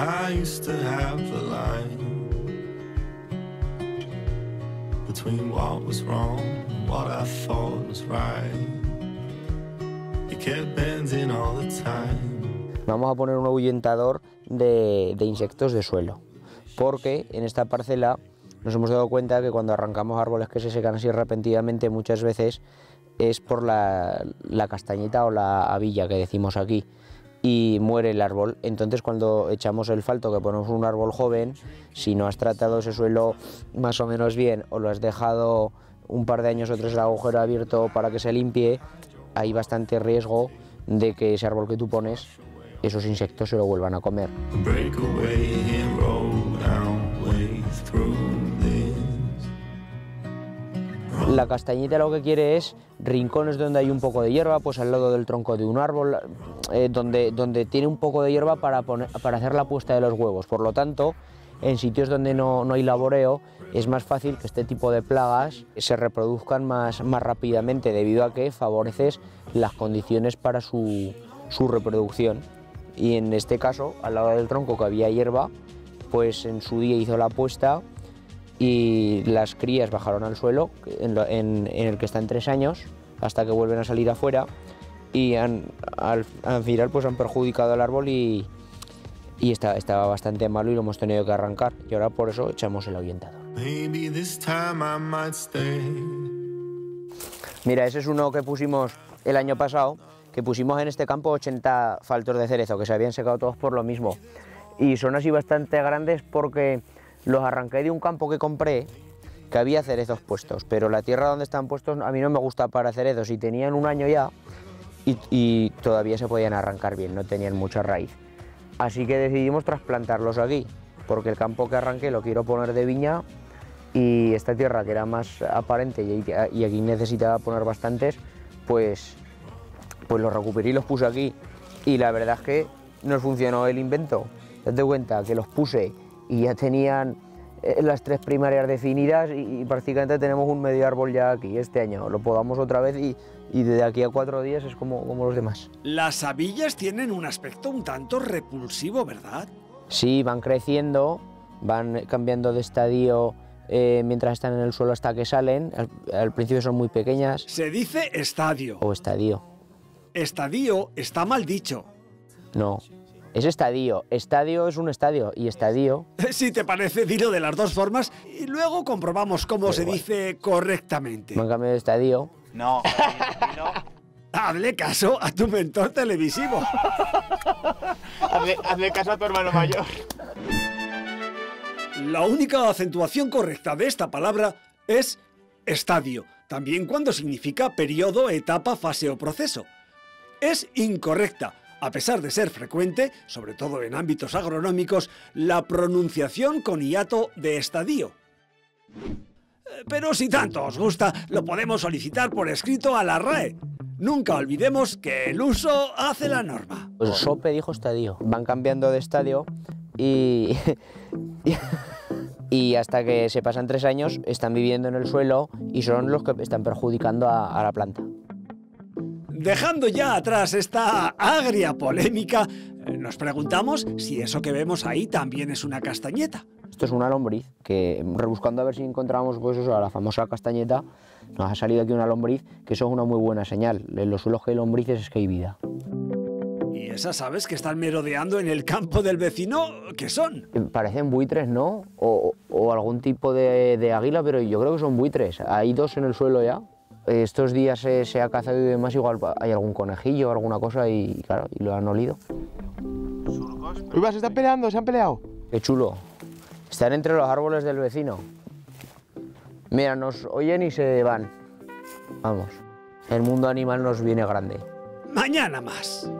I used to have a line between what was wrong and what I thought was right. It kept bending all the time. Vamos a poner un ahuyentador de insectos de suelo, porque en esta parcela nos hemos dado cuenta que cuando arrancamos árboles que se secan así repentinamente muchas veces es por la castañeta o la habilla que decimos aquí, y muere el árbol. Entonces cuando echamos el falto, que ponemos un árbol joven, si no has tratado ese suelo más o menos bien o lo has dejado un par de años o tres el agujero abierto para que se limpie, hay bastante riesgo de que ese árbol que tú pones, esos insectos se lo vuelvan a comer. La castañita lo que quiere es rincones donde hay un poco de hierba, pues al lado del tronco de un árbol, donde tiene un poco de hierba para hacer la puesta de los huevos. Por lo tanto, en sitios donde no hay laboreo, es más fácil que este tipo de plagas se reproduzcan más rápidamente, debido a que favoreces las condiciones para su reproducción. Y en este caso, al lado del tronco que había hierba, pues en su día hizo la puesta y las crías bajaron al suelo, en el que están 3 años, hasta que vuelven a salir afuera, y al final pues han perjudicado al árbol y estaba bastante malo y lo hemos tenido que arrancar, y ahora por eso echamos el ahuyentador. Mira, ese es uno que pusimos el año pasado, que pusimos en este campo 80 faltos de cerezo, que se habían secado todos por lo mismo, y son así bastante grandes porque los arranqué de un campo que compré, que había cerezos puestos, pero la tierra donde están puestos a mí no me gusta para cerezos, y tenían un año ya y todavía se podían arrancar bien, no tenían mucha raíz. Así que decidimos trasplantarlos aquí, porque el campo que arranqué lo quiero poner de viña, y esta tierra que era más aparente y aquí necesitaba poner bastantes, pues los recuperé y los puse aquí, y la verdad es que nos funcionó el invento. Date cuenta que los puse y ya tenían las 3 primarias definidas y prácticamente tenemos un medio árbol ya aquí. Este año lo podamos otra vez y desde aquí a 4 días es como los demás. Las habillas tienen un aspecto un tanto repulsivo, ¿verdad? Sí, van creciendo, van cambiando de estadio mientras están en el suelo hasta que salen. Al principio son muy pequeñas. Se dice estadio. O estadio. Estadio está mal dicho. No. Es estadio. Estadio es un estadio y estadio... Si te parece, dilo de las dos formas y luego comprobamos cómo pero se igual dice correctamente. ¿Me han cambiado de estadio? No. Hazle caso a tu mentor televisivo. hazle caso a tu hermano mayor. La única acentuación correcta de esta palabra es estadio, también cuando significa periodo, etapa, fase o proceso. Es incorrecta. A pesar de ser frecuente, sobre todo en ámbitos agronómicos, la pronunciación con hiato de estadio. Pero si tanto os gusta, lo podemos solicitar por escrito a la RAE. Nunca olvidemos que el uso hace la norma. Pues Sope dijo estadio. Van cambiando de estadio y hasta que se pasan 3 años están viviendo en el suelo y son los que están perjudicando a la planta. Dejando ya atrás esta agria polémica, nos preguntamos si eso que vemos ahí también es una castañeta. Esto es una lombriz, que rebuscando a ver si encontramos pues, eso, la famosa castañeta, nos ha salido aquí una lombriz, que eso es una muy buena señal. En los suelos que hay lombrices es que hay vida. ¿Y esas aves que están merodeando en el campo del vecino, qué son? Parecen buitres, ¿no? O algún tipo de águila, pero yo creo que son buitres. Hay 2 en el suelo ya. Estos días se ha cazado y demás, igual hay algún conejillo o alguna cosa y claro, y lo han olido. Uy, se están peleando, se han peleado. Qué chulo. Están entre los árboles del vecino. Mira, nos oyen y se van. Vamos. El mundo animal nos viene grande. Mañana más.